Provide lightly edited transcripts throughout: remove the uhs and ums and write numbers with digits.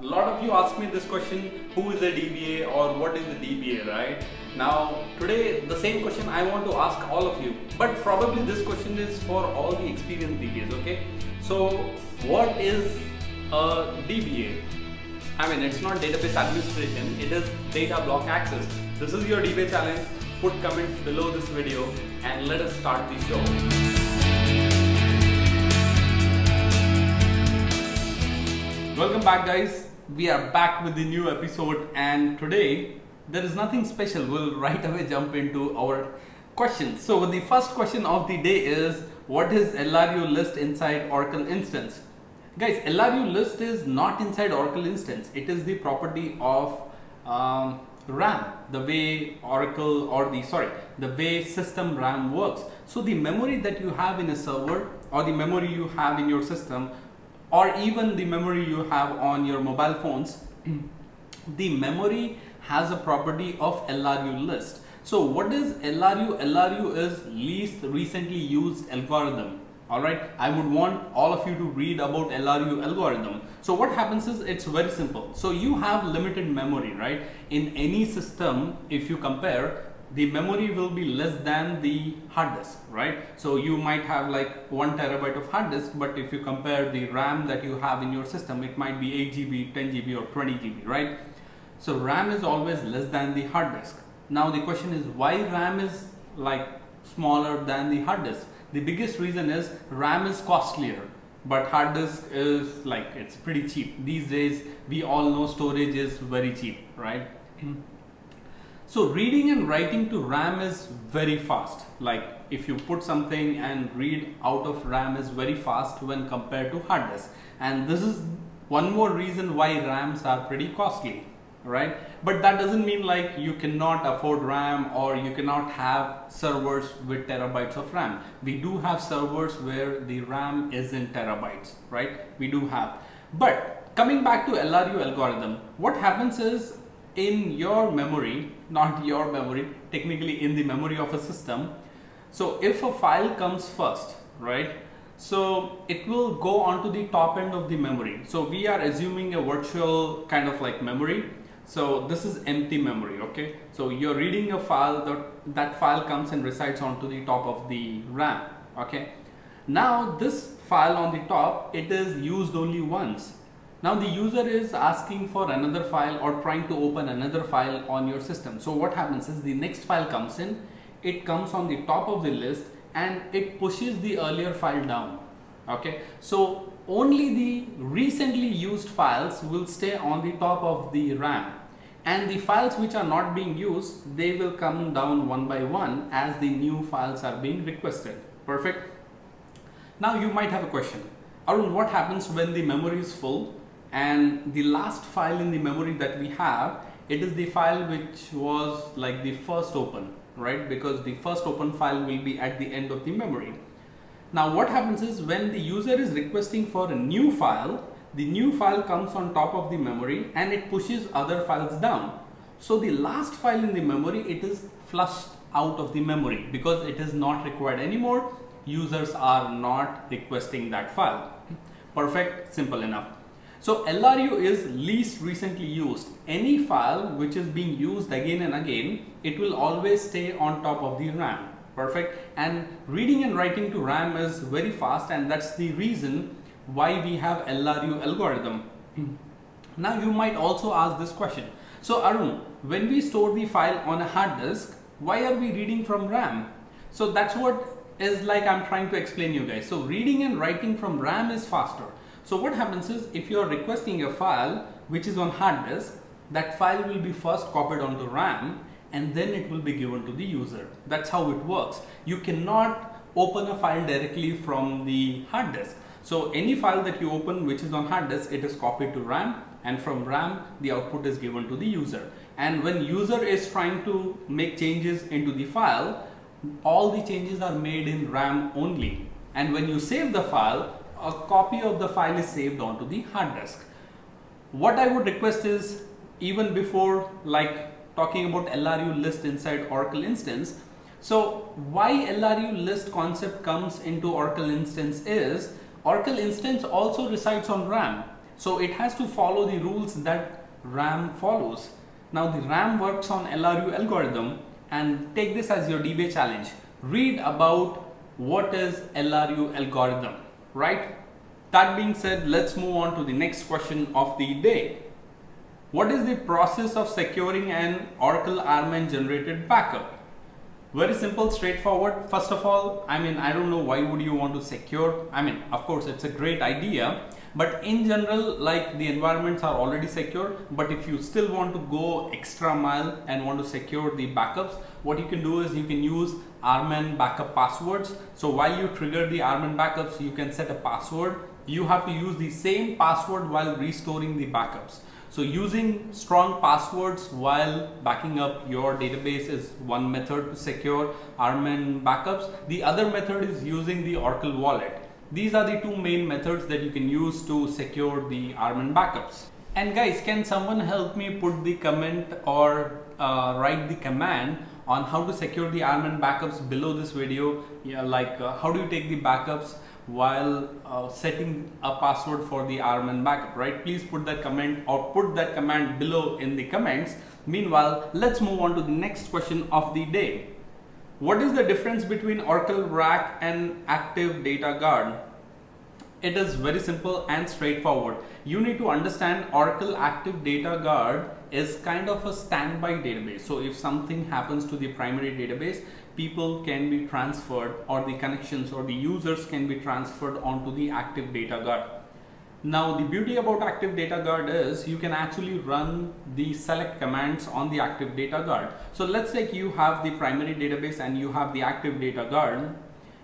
A lot of you ask me this question, who is a DBA or what is a DBA, right? Now, today the same question I want to ask all of you, but probably this question is for all the experienced DBAs, okay? So, what is a DBA? I mean, it's not database administration, it is data block access. This is your DBA challenge. Put comments below this video and let us start the show. Welcome back, guys. We are back with the new episode, and today there is nothing special. We'll right away jump into our questions. So the first question of the day is, what is LRU list inside Oracle instance? Guys, LRU list is not inside Oracle instance. It is the property of RAM, the way Oracle or the way system RAM works. So the memory that you have in a server or the memory you have in your system or even the memory you have on your mobile phones, the memory has a property of LRU list. So what is LRU? LRU is least recently used algorithm. Alright, I would want all of you to read about LRU algorithm. So what happens is, it's very simple. So you have limited memory, right? In any system, if you compare, the memory will be less than the hard disk, right? So you might have like 1 terabyte of hard disk, but if you compare the RAM that you have in your system, it might be 8 GB, 10 GB or 20 GB, right? So RAM is always less than the hard disk. Now the question is, why RAM is like smaller than the hard disk? The biggest reason is RAM is costlier, but hard disk is like, it's pretty cheap. These days, we all know storage is very cheap, right? So reading and writing to RAM is very fast. Like if you put something and read out of RAM is very fast when compared to hard disk. And this is one more reason why RAMs are pretty costly, right? But that doesn't mean like you cannot afford RAM or you cannot have servers with terabytes of RAM. We do have servers where the RAM is in terabytes, right? We do have. But coming back to LRU algorithm, what happens is, in your memory, not your memory, technically in the memory of a system. So if a file comes first, right? So it will go onto the top end of the memory. So we are assuming a virtual kind of like memory. So this is empty memory, okay? So you're reading a file, that file comes and resides onto the top of the RAM, okay? Now this file on the top, it is used only once. Now the user is asking for another file or trying to open another file on your system. So what happens is, the next file comes in, it comes on the top of the list and it pushes the earlier file down. Okay, so only the recently used files will stay on the top of the RAM, and the files which are not being used, they will come down one by one as the new files are being requested. Perfect. Now you might have a question, Arun, what happens when the memory is full? And the last file in the memory that we have, it is the file which was like the first open, right? Because the first open file will be at the end of the memory. Now what happens is, when the user is requesting for a new file, the new file comes on top of the memory and it pushes other files down. So the last file in the memory, it is flushed out of the memory because it is not required anymore. Users are not requesting that file. Perfect, simple enough. So LRU is least recently used. Any file which is being used again and again, it will always stay on top of the RAM. Perfect. And reading and writing to RAM is very fast, and that's the reason why we have LRU algorithm. Now you might also ask this question. So Arun, when we store the file on a hard disk, why are we reading from RAM? So that's what is like I'm trying to explain you guys. So reading and writing from RAM is faster. So what happens is, if you are requesting a file which is on hard disk, that file will be first copied onto RAM and then it will be given to the user. That's how it works. You cannot open a file directly from the hard disk. So any file that you open which is on hard disk, it is copied to RAM, and from RAM the output is given to the user. And when user is trying to make changes into the file, all the changes are made in RAM only. And when you save the file, a copy of the file is saved onto the hard disk. What I would request is, even before like talking about LRU list inside Oracle instance, so why LRU list concept comes into Oracle instance is, Oracle instance also resides on RAM. So it has to follow the rules that RAM follows. Now the RAM works on LRU algorithm, and take this as your DBA challenge. Read about what is LRU algorithm, right? That being said, let's move on to the next question of the day. What is the process of securing an Oracle Armin generated backup? Very simple, straightforward. First of all, I don't know why would you want to secure. Of course, it's a great idea, but in general, like, the environments are already secure. But if you still want to go extra mile and want to secure the backups, what you can do is you can use Armin backup passwords. So while you trigger the Armin backups, you can set a password. You have to use the same password while restoring the backups. So using strong passwords while backing up your database is one method to secure Armin backups. The other method is using the Oracle Wallet. These are the two main methods that you can use to secure the Armin backups. And guys, can someone help me put the comment or write the command on how to secure the Armin backups below this video? Yeah, like how do you take the backups while setting a password for the Armin backup, right? Please put that comment or put that command below in the comments. Meanwhile, let's move on to the next question of the day. What is the difference between Oracle RAC and Active Data Guard? It is very simple and straightforward. You need to understand Oracle Active Data Guard is kind of a standby database. So if something happens to the primary database, people can be transferred, or the connections or the users can be transferred onto the Active Data Guard. Now the beauty about Active Data Guard is you can actually run the select commands on the Active Data Guard. So let's say you have the primary database and you have the Active Data Guard,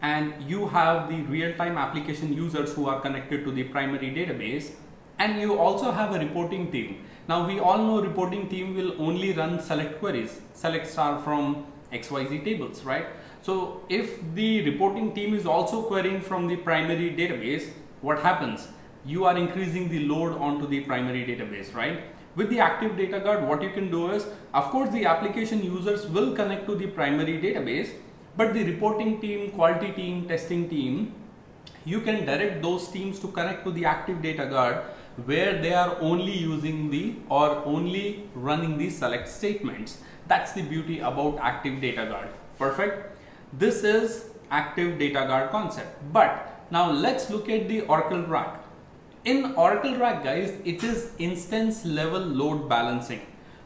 and you have the real-time application users who are connected to the primary database, and you also have a reporting team. Now we all know reporting team will only run select queries, select star from XYZ tables, right? So if the reporting team is also querying from the primary database, what happens? You are increasing the load onto the primary database, right? With the Active Data Guard, what you can do is, of course, the application users will connect to the primary database, but the reporting team, quality team, testing team, you can direct those teams to connect to the Active Data Guard, where they are only using the or only running the select statements. That's the beauty about Active Data Guard. Perfect. This is Active Data Guard concept. But now let's look at the Oracle RAC. In Oracle RAC, guys, it is instance level load balancing.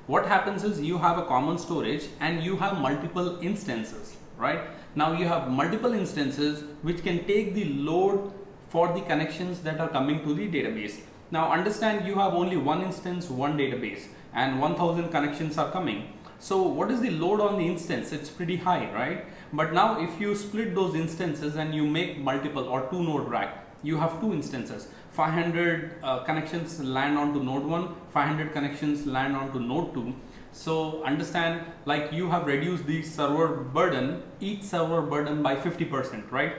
What happens is you have a common storage and you have multiple instances, right? Now you have multiple instances which can take the load for the connections that are coming to the database. Now understand, you have only one instance, one database, and 1000 connections are coming. So what is the load on the instance? It's pretty high, right? But now if you split those instances and you make multiple or two node rack, you have two instances. 500 connections land onto node 1, 500 connections land onto node 2. So understand, like, you have reduced the server burden, each server burden by 50%, right?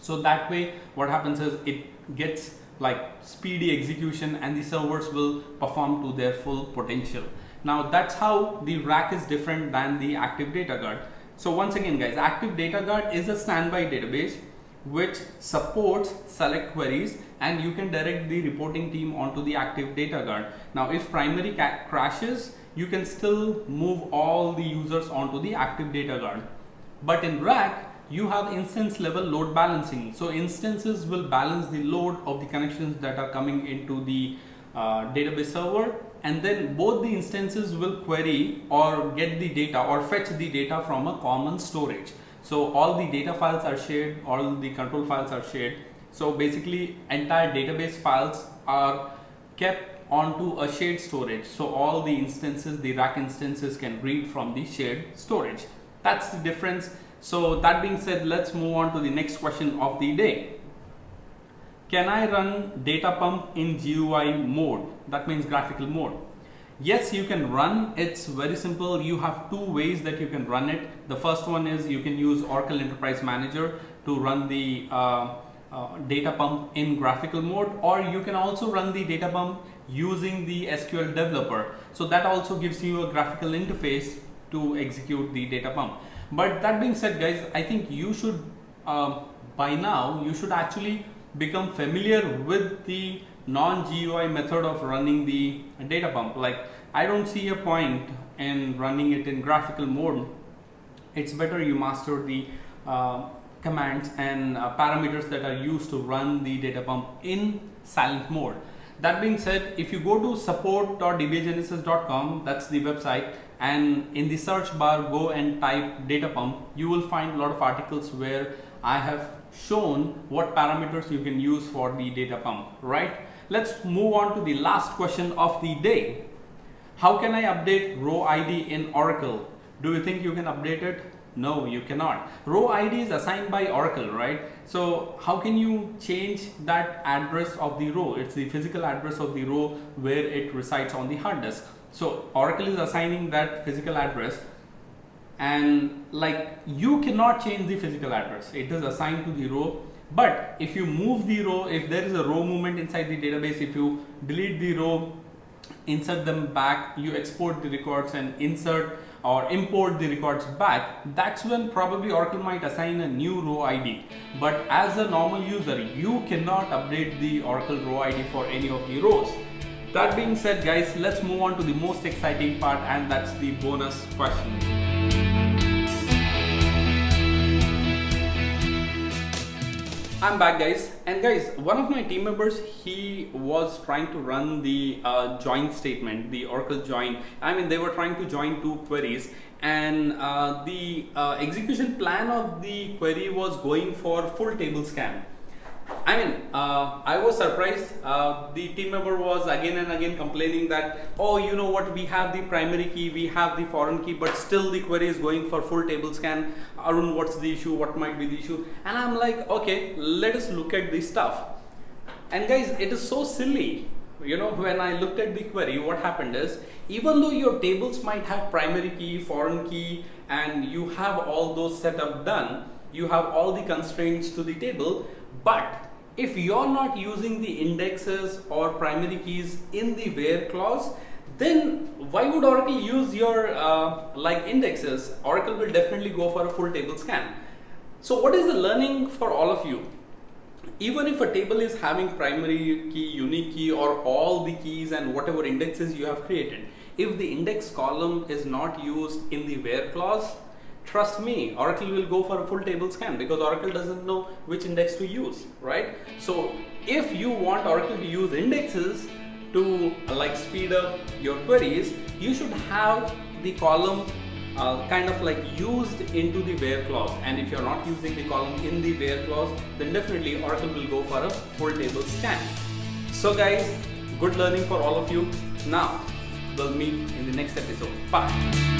So that way what happens is it gets like speedy execution and the servers will perform to their full potential. Now that's how the RAC is different than the Active Data Guard. So once again, guys, Active Data Guard is a standby database which supports select queries, and you can direct the reporting team onto the Active Data Guard. Now if primary crashes, you can still move all the users onto the Active Data Guard. But in RAC, you have instance level load balancing. So instances will balance the load of the connections that are coming into the database server, and then both the instances will query or get the data or fetch the data from a common storage. So all the data files are shared, all the control files are shared. So basically entire database files are kept onto a shared storage. So all the instances, the RAC instances, can read from the shared storage. That's the difference. So that being said, let's move on to the next question of the day. Can I run Data Pump in GUI mode? That means graphical mode. Yes, you can run. It's very simple. You have two ways that you can run it. The first one is you can use Oracle Enterprise Manager to run the Data Pump in graphical mode, or you can also run the Data Pump using the SQL Developer. So that also gives you a graphical interface to execute the Data Pump. But that being said, guys, I think you should, by now, you should actually become familiar with the non-GUI method of running the data pump. Like, I don't see a point in running it in graphical mode. It's better you master the commands and parameters that are used to run the data pump in silent mode. That being said, if you go to support.dbagenesis.com, that's the website, and in the search bar go and type data pump, you will find a lot of articles where I have shown what parameters you can use for the data pump, right? Let's move on to the last question of the day. How can I update row ID in Oracle? Do you think you can update it? No, you cannot. Row ID is assigned by Oracle, right? So how can you change that address of the row? It's the physical address of the row where it resides on the hard disk. So Oracle is assigning that physical address, and like, you cannot change the physical address. It is assigned to the row. But if you move the row, if there is a row movement inside the database, if you delete the row, insert them back, you export the records and insert or import the records back, that's when probably Oracle might assign a new row ID. But as a normal user, you cannot update the Oracle row ID for any of the rows. That being said, guys, let's move on to the most exciting part, and that's the bonus question. I'm back, guys, and guys, one of my team members, he was trying to run the join statement, the Oracle join. I mean, they were trying to join two queries, and the execution plan of the query was going for full table scan. I mean, I was surprised. The team member was again and again complaining that, oh, you know what, we have the primary key, we have the foreign key, but still the query is going for full table scan. Arun, what's the issue? What might be the issue? And I'm like, okay, let us look at this stuff. And guys, it is so silly. You know, when I looked at the query, what happened is, even though your tables might have primary key, foreign key, and you have all those setup done, you have all the constraints to the table, but if you're not using the indexes or primary keys in the where clause, then why would Oracle use your like indexes? Oracle will definitely go for a full table scan. So what is the learning for all of you? Even if a table is having primary key, unique key, or all the keys and whatever indexes you have created, if the index column is not used in the where clause, trust me, Oracle will go for a full table scan, because Oracle doesn't know which index to use, right? So if you want Oracle to use indexes to like speed up your queries, you should have the column kind of like used into the where clause. And if you're not using the column in the where clause, then definitely Oracle will go for a full table scan. So guys, good learning for all of you. Now, we'll meet in the next episode. Bye.